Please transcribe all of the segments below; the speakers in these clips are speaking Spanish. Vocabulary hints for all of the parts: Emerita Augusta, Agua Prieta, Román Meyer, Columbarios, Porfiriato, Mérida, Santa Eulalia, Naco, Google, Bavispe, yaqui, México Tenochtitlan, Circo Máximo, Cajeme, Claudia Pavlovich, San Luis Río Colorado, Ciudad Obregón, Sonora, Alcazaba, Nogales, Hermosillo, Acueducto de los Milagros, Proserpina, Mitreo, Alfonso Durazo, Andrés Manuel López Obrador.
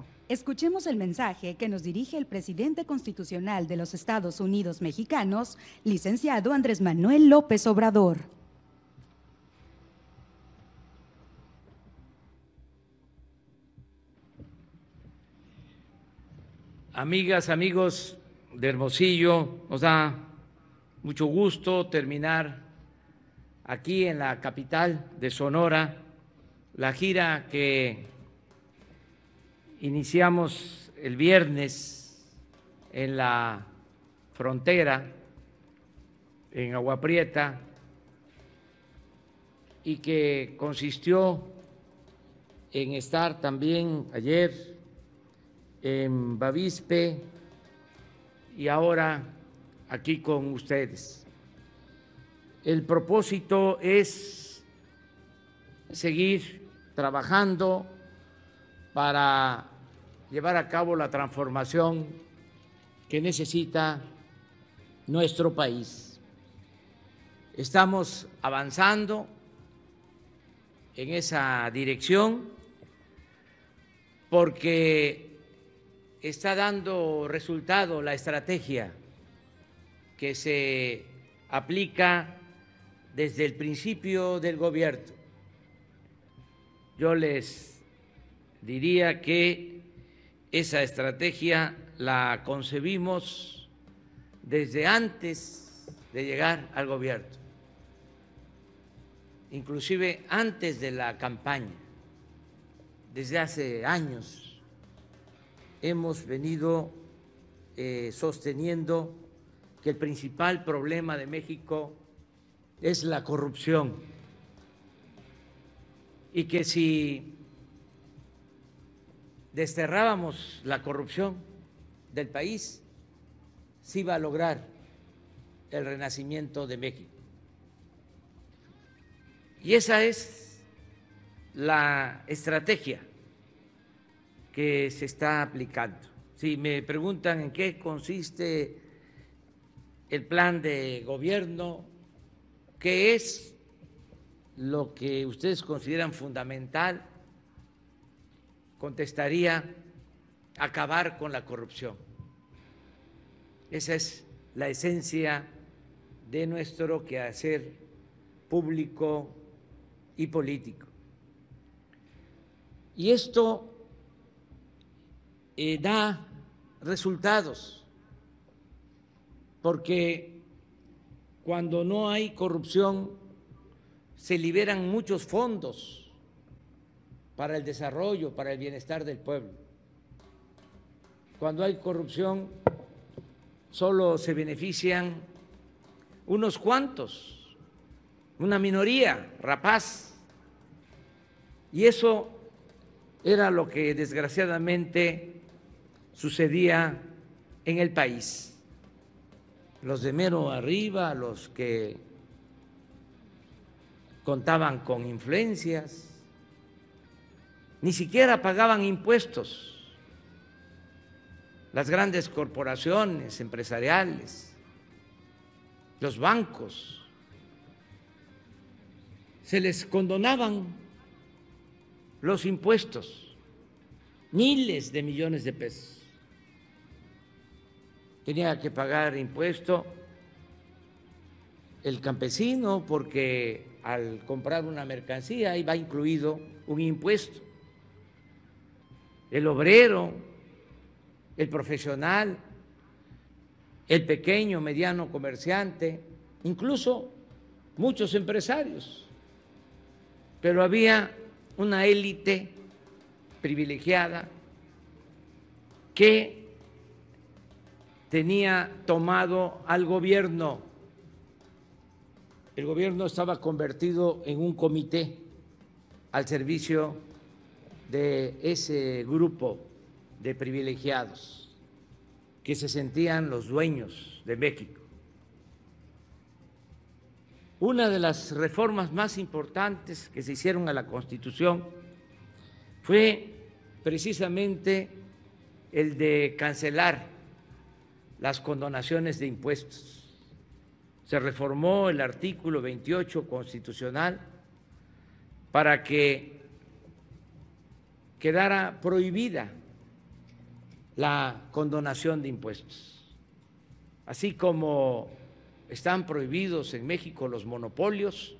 México. Escuchemos el mensaje que nos dirige el presidente constitucional de los Estados Unidos mexicanos, licenciado Andrés Manuel López Obrador. Amigas, amigos de Hermosillo, nos da mucho gusto terminar aquí en la capital de Sonora la gira que iniciamos el viernes en la frontera, en Agua Prieta, y que consistió en estar también ayer en Bavispe y ahora aquí con ustedes. El propósito es seguir trabajando para llevar a cabo la transformación que necesita nuestro país. Estamos avanzando en esa dirección porque está dando resultado la estrategia que se aplica desde el principio del gobierno. Yo les diría que esa estrategia la concebimos desde antes de llegar al gobierno, inclusive antes de la campaña. Desde hace años hemos venido sosteniendo que el principal problema de México es la corrupción y que si desterrábamos la corrupción del país, se iba a lograr el renacimiento de México. Y esa es la estrategia que se está aplicando. Si me preguntan en qué consiste el plan de gobierno, qué es lo que ustedes consideran fundamental, contestaría: acabar con la corrupción. Esa es la esencia de nuestro quehacer público y político. Y esto da resultados, porque cuando no hay corrupción se liberan muchos fondos para el desarrollo, para el bienestar del pueblo. Cuando hay corrupción solo se benefician unos cuantos, una minoría rapaz, y eso era lo que desgraciadamente sucedía en el país. Los de mero arriba, los que contaban con influencias, ni siquiera pagaban impuestos. Las grandes corporaciones empresariales, los bancos, se les condonaban los impuestos, miles de millones de pesos. Tenía que pagar impuesto el campesino porque al comprar una mercancía iba incluido un impuesto. El obrero, el profesional, el pequeño, mediano comerciante, incluso muchos empresarios. Pero había una élite privilegiada que tenía tomado al gobierno. El gobierno estaba convertido en un comité al servicio de ese grupo de privilegiados que se sentían los dueños de México. Una de las reformas más importantes que se hicieron a la Constitución fue precisamente el de cancelar las condonaciones de impuestos. Se reformó el artículo 28 constitucional para que quedara prohibida la condonación de impuestos, así como están prohibidos en México los monopolios,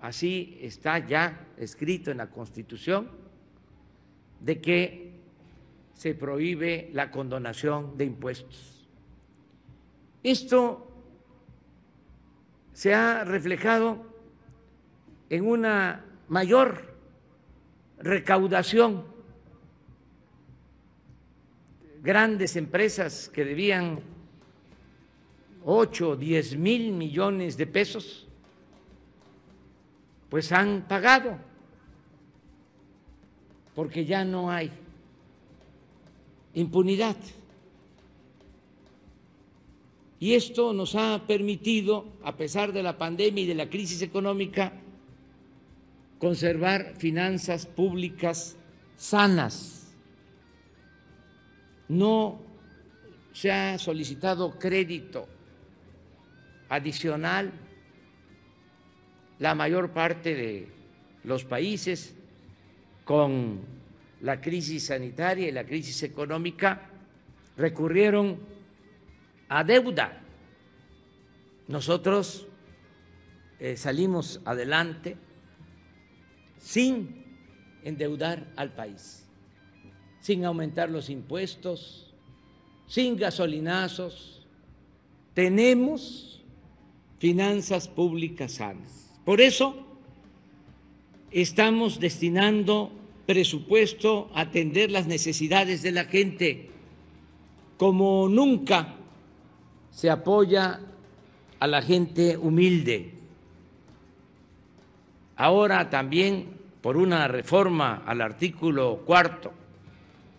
así está ya escrito en la Constitución de que se prohíbe la condonación de impuestos. Esto se ha reflejado en una mayor recaudación. Grandes empresas que debían 8 o 10 mil millones de pesos, pues han pagado, porque ya no hay impunidad. Y esto nos ha permitido, a pesar de la pandemia y de la crisis económica, conservar finanzas públicas sanas. No se ha solicitado crédito adicional. La mayor parte de los países, con la crisis sanitaria y la crisis económica, recurrieron a deuda. Nosotros salimos adelante sin endeudar al país, sin aumentar los impuestos, sin gasolinazos. Tenemos finanzas públicas sanas. Por eso estamos destinando presupuesto a atender las necesidades de la gente. Como nunca se apoya a la gente humilde. Ahora también, por una reforma al artículo 4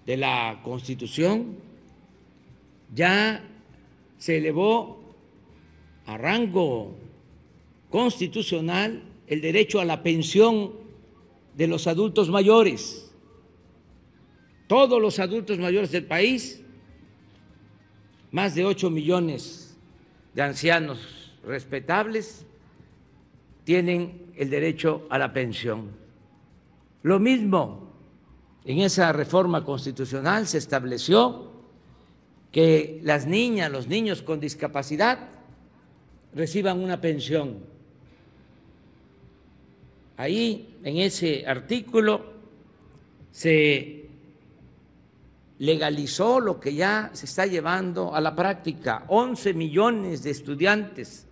de la Constitución, ya se elevó a rango constitucional el derecho a la pensión de los adultos mayores. Todos los adultos mayores del país, más de 8 millones de ancianos respetables, tienen el derecho a la pensión. Lo mismo, en esa reforma constitucional se estableció que las niñas, los niños con discapacidad reciban una pensión. Ahí, en ese artículo, se legalizó lo que ya se está llevando a la práctica. 11 millones de estudiantes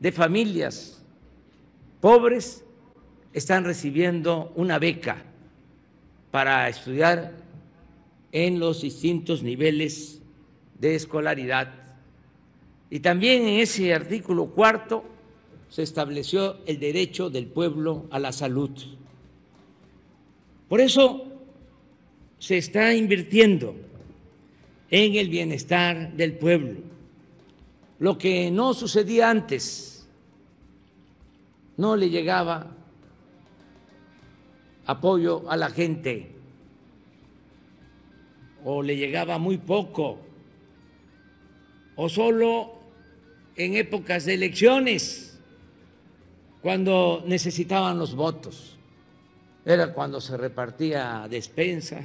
de familias pobres están recibiendo una beca para estudiar en los distintos niveles de escolaridad. Y también en ese artículo 4 se estableció el derecho del pueblo a la salud. Por eso se está invirtiendo en el bienestar del pueblo, lo que no sucedía antes. No le llegaba apoyo a la gente o le llegaba muy poco o solo en épocas de elecciones, cuando necesitaban los votos. Era cuando se repartía despensa,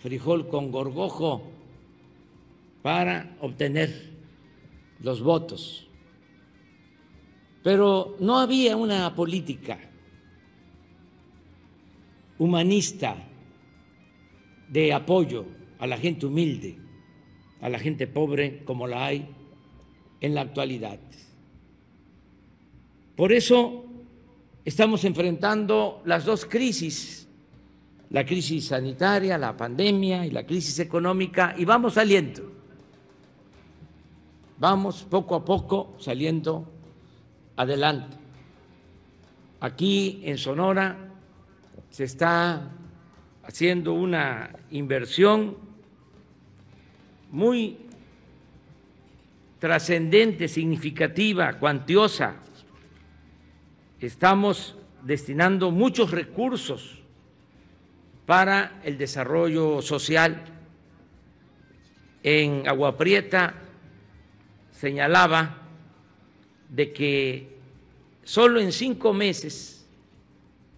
frijol con gorgojo, para obtener los votos. Pero no había una política humanista de apoyo a la gente humilde, a la gente pobre, como la hay en la actualidad. Por eso estamos enfrentando las dos crisis, la crisis sanitaria, la pandemia, y la crisis económica, y vamos saliendo. Vamos poco a poco saliendo adelante. Aquí en Sonora se está haciendo una inversión muy trascendente, significativa, cuantiosa. Estamos destinando muchos recursos para el desarrollo social. En Agua Prieta señalaba de que solo en 5 meses,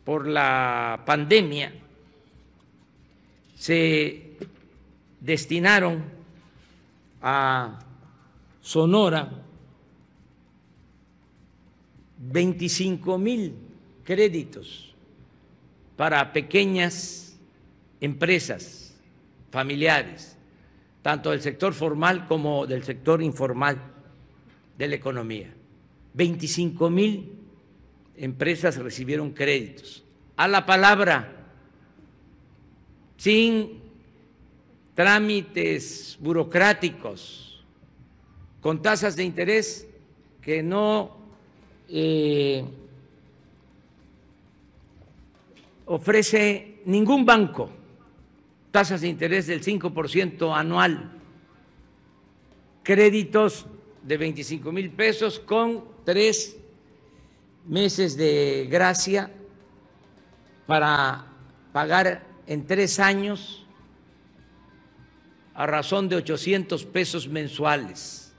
por la pandemia, se destinaron a Sonora 25,000 créditos para pequeñas empresas familiares, tanto del sector formal como del sector informal de la economía. 25,000 empresas recibieron créditos a la palabra, sin trámites burocráticos, con tasas de interés que no ofrece ningún banco, tasas de interés del 5% anual, créditos de 25,000 pesos con 3 meses de gracia para pagar en 3 años a razón de 800 pesos mensuales.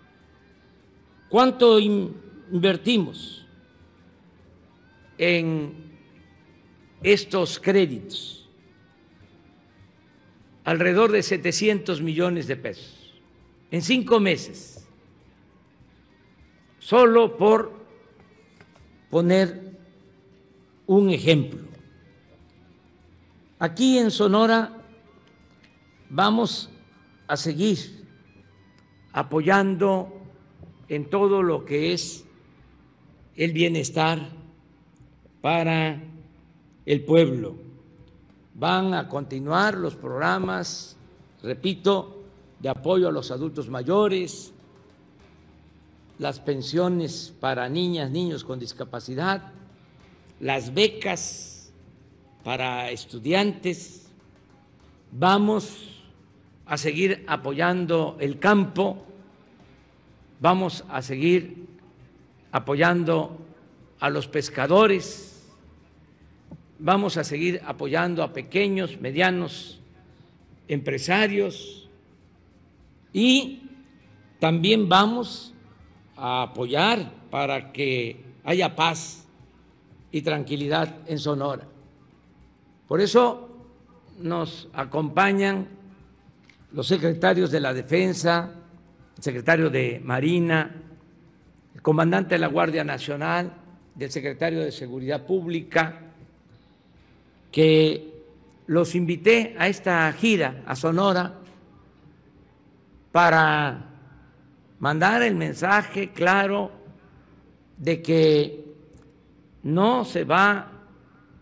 ¿Cuánto invertimos en estos créditos? Alrededor de 700 millones de pesos en 5 meses, solo por poner un ejemplo. Aquí en Sonora vamos a seguir apoyando en todo lo que es el bienestar para el pueblo. Van a continuar los programas, repito, de apoyo a los adultos mayores, las pensiones para niñas, niños con discapacidad, las becas para estudiantes. Vamos a seguir apoyando el campo, vamos a seguir apoyando a los pescadores, vamos a seguir apoyando a pequeños, medianos empresarios, y también vamos a apoyar para que haya paz y tranquilidad en Sonora. Por eso nos acompañan los secretarios de la Defensa, el secretario de Marina, el comandante de la Guardia Nacional, del secretario de Seguridad Pública, que los invité a esta gira a Sonora para mandar el mensaje claro de que no se va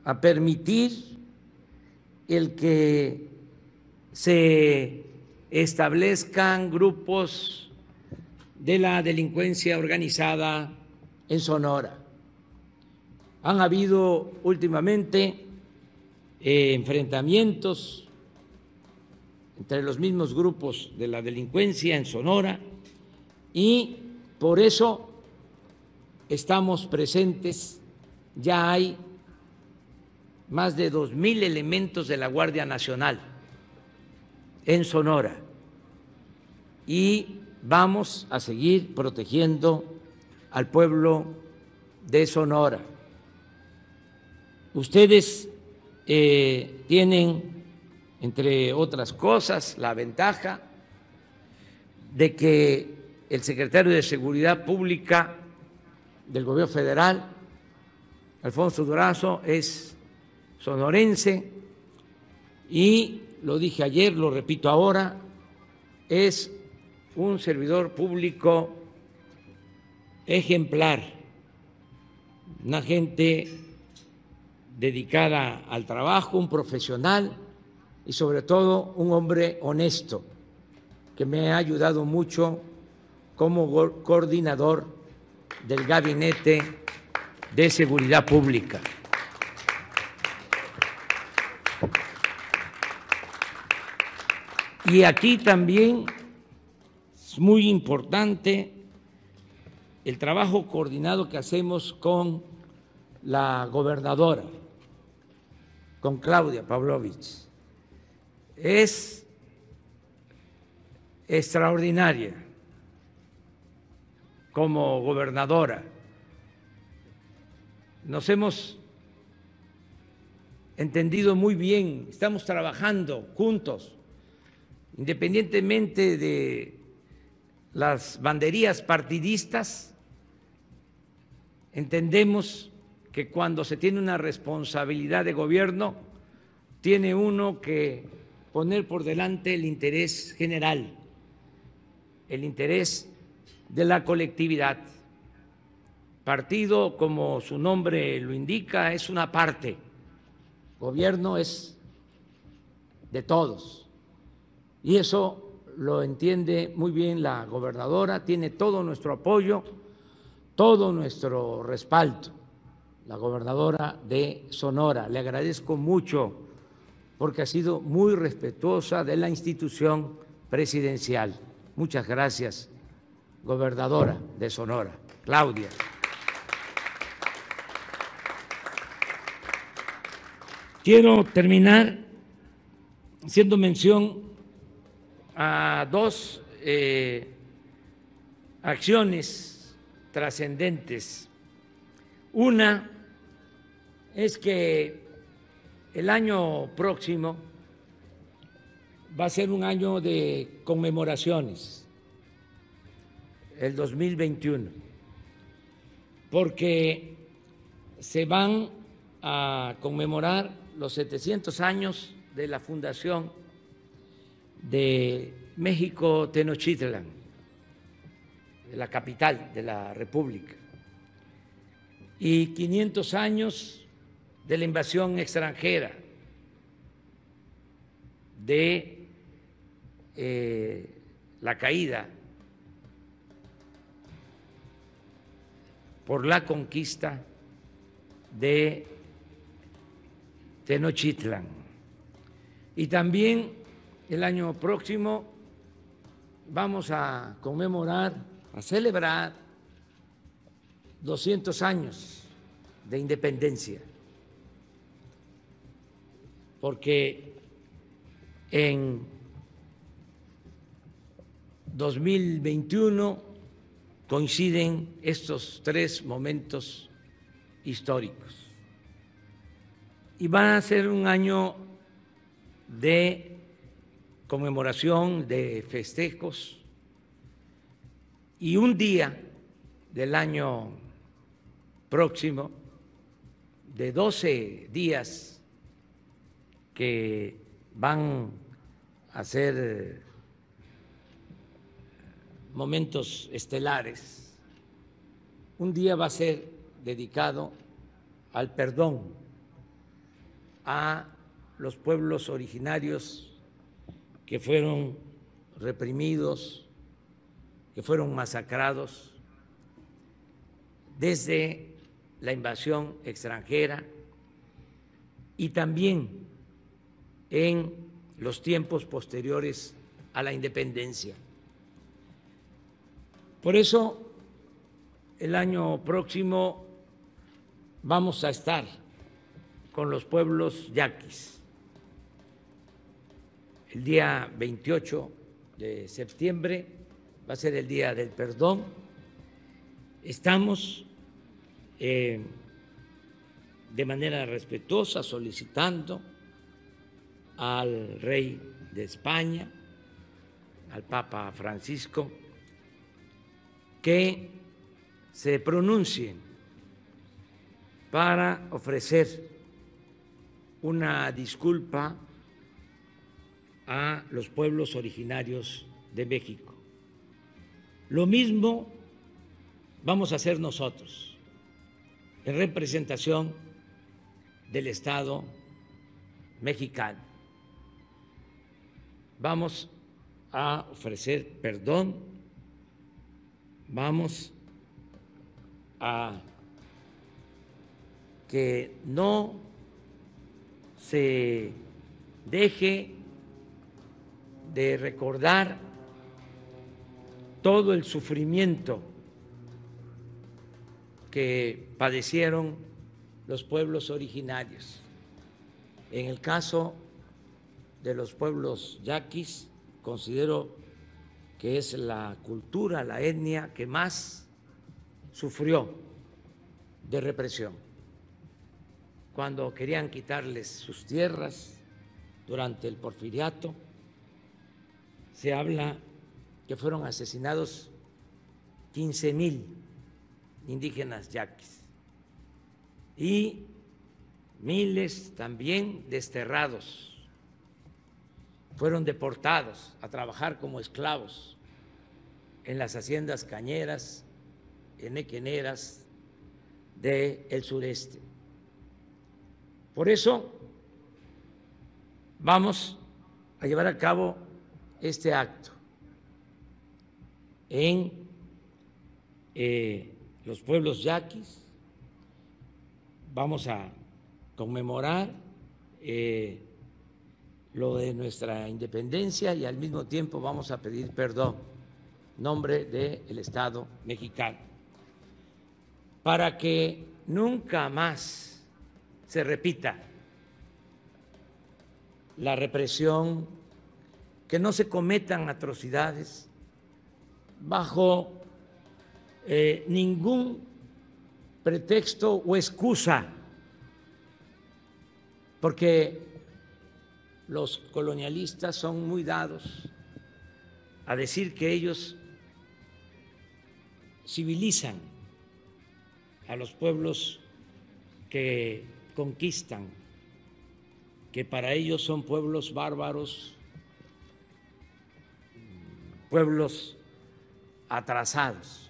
a permitir el que se establezcan grupos de la delincuencia organizada en Sonora. Han habido últimamente enfrentamientos entre los mismos grupos de la delincuencia en Sonora, y por eso estamos presentes. Ya hay más de 2,000 elementos de la Guardia Nacional en Sonora, y vamos a seguir protegiendo al pueblo de Sonora. Ustedes tienen, entre otras cosas, la ventaja de que el secretario de Seguridad Pública del Gobierno Federal, Alfonso Durazo, es sonorense y, lo dije ayer, lo repito ahora, es un servidor público ejemplar, una gente dedicada al trabajo, un profesional y, sobre todo, un hombre honesto que me ha ayudado mucho como coordinador del Gabinete de Seguridad Pública. Y aquí también es muy importante el trabajo coordinado que hacemos con la gobernadora, con Claudia Pavlovich. Es extraordinaria como gobernadora. Nos hemos entendido muy bien, estamos trabajando juntos. independientemente de las banderías partidistas, entendemos que cuando se tiene una responsabilidad de gobierno, tiene uno que poner por delante el interés general, el interés de la colectividad. Partido, como su nombre lo indica, es una parte, gobierno es de todos, y eso lo entiende muy bien la gobernadora, tiene todo nuestro apoyo, todo nuestro respaldo, la gobernadora de Sonora. Le agradezco mucho porque ha sido muy respetuosa de la institución presidencial. Muchas gracias, gobernadora de Sonora, Claudia. Quiero terminar haciendo mención a dos acciones trascendentes. Una es que el año próximo va a ser un año de conmemoraciones, el 2021, porque se van a conmemorar los 700 años de la fundación de México Tenochtitlan, de la capital de la República, y 500 años de la invasión extranjera de la caída por la conquista de Tenochtitlan. Y también el año próximo vamos a conmemorar, a celebrar 200 años de independencia, porque en 2021 coinciden estos tres momentos históricos. Y va a ser un año de conmemoración, de festejos, y un día del año próximo, de 12 días que van a ser momentos estelares, un día va a ser dedicado al perdón a los pueblos originarios que fueron reprimidos, que fueron masacrados desde la invasión extranjera y también en los tiempos posteriores a la independencia. Por eso, el año próximo vamos a estar con los pueblos yaquis. El día 28 de septiembre va a ser el Día del Perdón. Estamos de manera respetuosa solicitando al rey de España, al Papa Francisco, que se pronuncien para ofrecer una disculpa a los pueblos originarios de México. Lo mismo vamos a hacer nosotros, en representación del Estado mexicano. Vamos a ofrecer perdón, vamos a que no se deje de recordar todo el sufrimiento que padecieron los pueblos originarios. En el caso de los pueblos yaquis, considero que es la cultura, la etnia que más sufrió de represión, cuando querían quitarles sus tierras durante el Porfiriato, se habla que fueron asesinados 15,000 indígenas yaquis y miles también desterrados, fueron deportados a trabajar como esclavos en las haciendas cañeras, enequeneras del sureste. Por eso vamos a llevar a cabo este acto en los pueblos yaquis. Vamos a conmemorar lo de nuestra independencia y al mismo tiempo vamos a pedir perdón en nombre del Estado mexicano, para que nunca más se repita la represión, que no se cometan atrocidades bajo ningún pretexto o excusa, porque los colonialistas son muy dados a decir que ellos civilizan a los pueblos que conquistan, que para ellos son pueblos bárbaros, pueblos atrasados.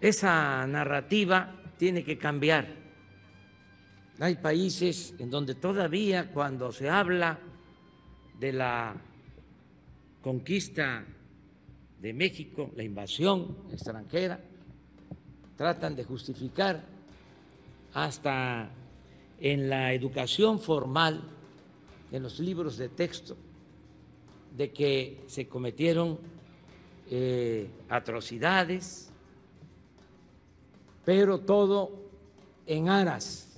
Esa narrativa tiene que cambiar. Hay países en donde todavía cuando se habla de la conquista de México, la invasión extranjera, tratan de justificar hasta en la educación formal, en los libros de texto, de que se cometieron atrocidades, pero todo en aras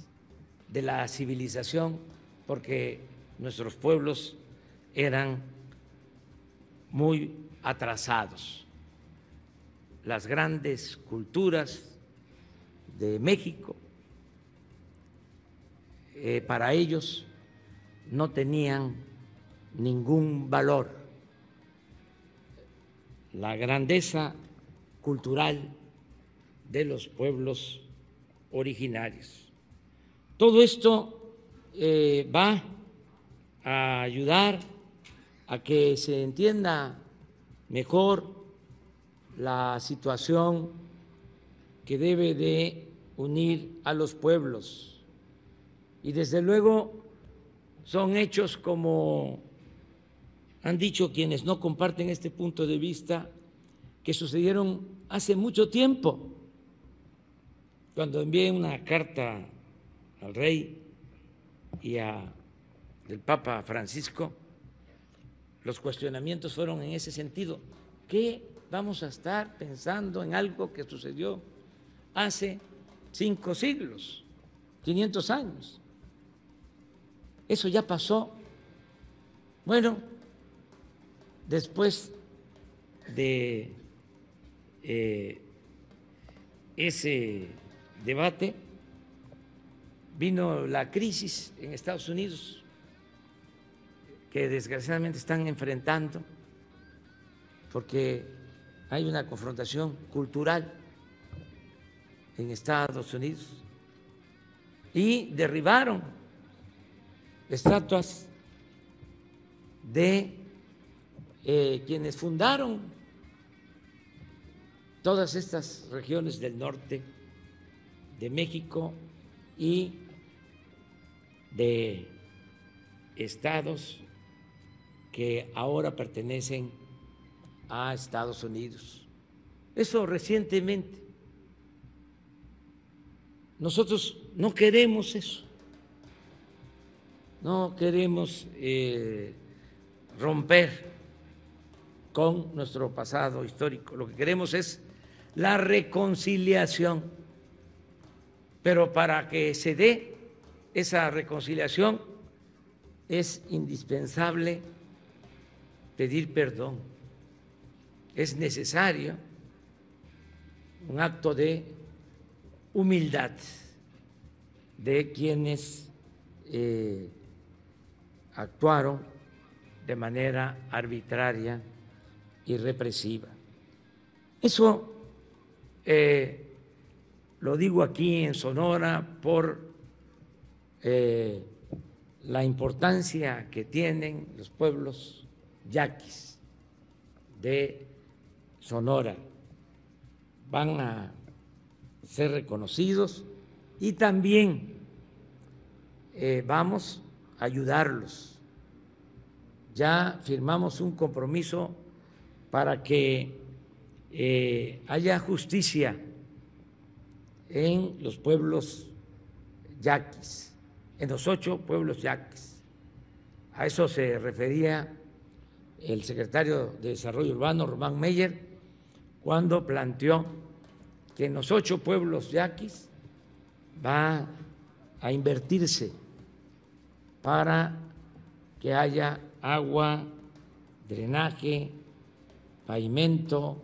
de la civilización, porque nuestros pueblos eran muy atrasados. Las grandes culturas de México, para ellos no tenían ningún valor. La grandeza cultural de los pueblos originarios. Todo esto va a ayudar a que se entienda mejor la situación que debe de unir a los pueblos. Y desde luego son hechos, como han dicho quienes no comparten este punto de vista, que sucedieron hace mucho tiempo. Cuando envié una carta al rey y al Papa Francisco, los cuestionamientos fueron en ese sentido. ¿Qué vamos a estar pensando en algo que sucedió hace 5 siglos, 500 años? Eso ya pasó. Bueno, después de ese debate, vino la crisis en Estados Unidos, que desgraciadamente están enfrentando, porque hay una confrontación cultural en Estados Unidos, y derribaron estatuas de quienes fundaron todas estas regiones del norte de México y de estados que ahora pertenecen a Estados Unidos. Eso recientemente. Nosotros no queremos eso. No queremos romper con nuestro pasado histórico. Lo que queremos es la reconciliación. Pero para que se dé esa reconciliación es indispensable pedir perdón. Es necesario un acto de humildad de quienes actuaron de manera arbitraria y represiva. Eso lo digo aquí en Sonora por la importancia que tienen los pueblos yaquis de Sonora. Van a ser reconocidos y también vamos a ayudarlos. Ya firmamos un compromiso para que haya justicia en los pueblos yaquis, en los 8 pueblos yaquis. A eso se refería el secretario de Desarrollo Urbano, Román Meyer, cuando planteó que en los 8 pueblos yaquis va a invertirse para que haya agua, drenaje, pavimento,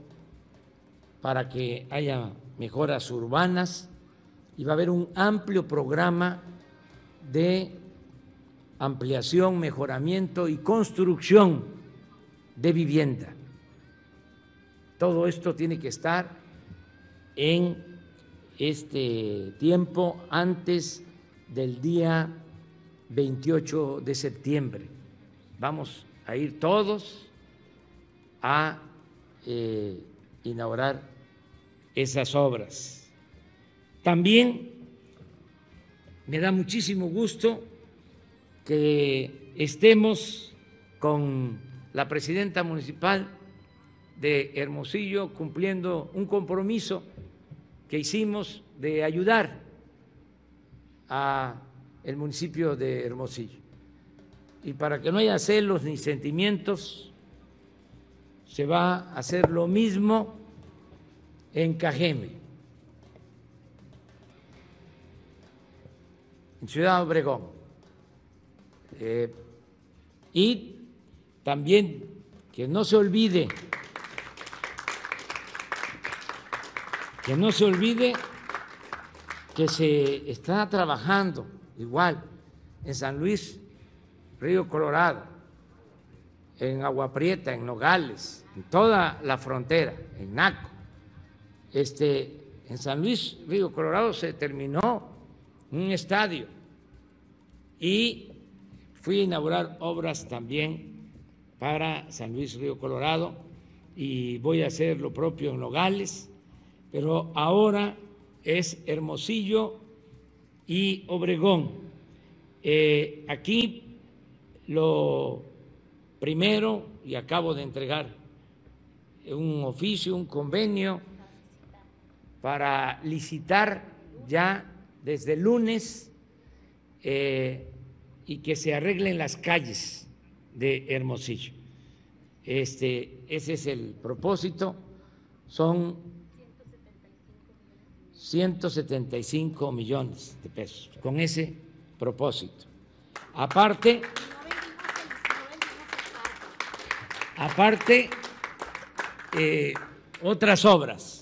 para que haya mejoras urbanas, y va a haber un amplio programa de ampliación, mejoramiento y construcción de vivienda. Todo esto tiene que estar en este tiempo antes del día 28 de septiembre. Vamos a ir todos a inaugurar esas obras. También me da muchísimo gusto que estemos con la presidenta municipal de Hermosillo cumpliendo un compromiso que hicimos de ayudar al municipio de Hermosillo. Y para que no haya celos ni sentimientos, se va a hacer lo mismo en Cajeme, en Ciudad Obregón, y también que no se olvide que se está trabajando igual en San Luis Río Colorado, en Agua Prieta, en Nogales, en toda la frontera, en Naco. En San Luis Río Colorado se terminó un estadio y fui a inaugurar obras también para San Luis Río Colorado, y voy a hacer lo propio en Nogales, pero ahora es Hermosillo y Obregón. Aquí lo primero, y acabo de entregar un oficio, un convenio para licitar ya desde el lunes y que se arreglen las calles de Hermosillo. Ese es el propósito. Son 175 millones de pesos con ese propósito. Aparte, otras obras